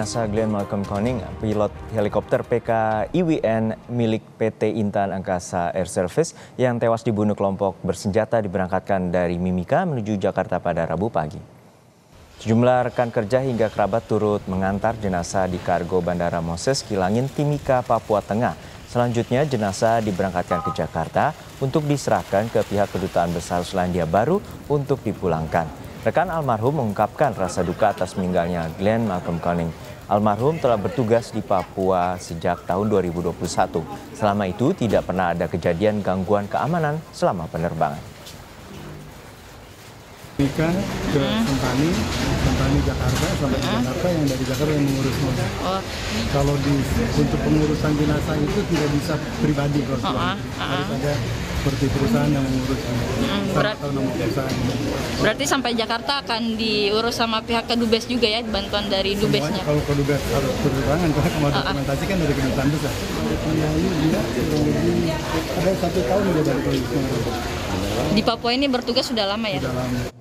jenazah Glenn Malcolm Conning, pilot helikopter PKIWN milik PT Intan Angkasa Air Service yang tewas dibunuh kelompok bersenjata diberangkatkan dari Mimika menuju Jakarta pada Rabu pagi. Sejumlah rekan kerja hingga kerabat turut mengantar jenazah di kargo Bandara Moses Kilangin, Timika, Papua Tengah. Selanjutnya jenazah diberangkatkan ke Jakarta untuk diserahkan ke pihak kedutaan besar Selandia Baru untuk dipulangkan. Rekan almarhum mengungkapkan rasa duka atas meninggalnya Glenn Malcolm Conning. Almarhum telah bertugas di Papua sejak tahun 2021. Selama itu tidak pernah ada kejadian gangguan keamanan selama penerbangan. Mimika ke Sentani Jakarta, sampai Jakarta yang dari Jakarta yang mengurus mobil. Kalau untuk pengurusan jenazah itu tidak bisa pribadi, harus ada seperti perusahaan yang mengurus. Berarti sampai Jakarta akan diurus sama pihak kedubes juga ya, bantuan dari dubesnya. Kalau kedubes harus penerbangan, kalau mau dokumentasi kan dari kedutaan besar. Ada 1 tahun sudah dari kedutaan. Di Papua ini bertugas sudah lama ya? Sudah lama.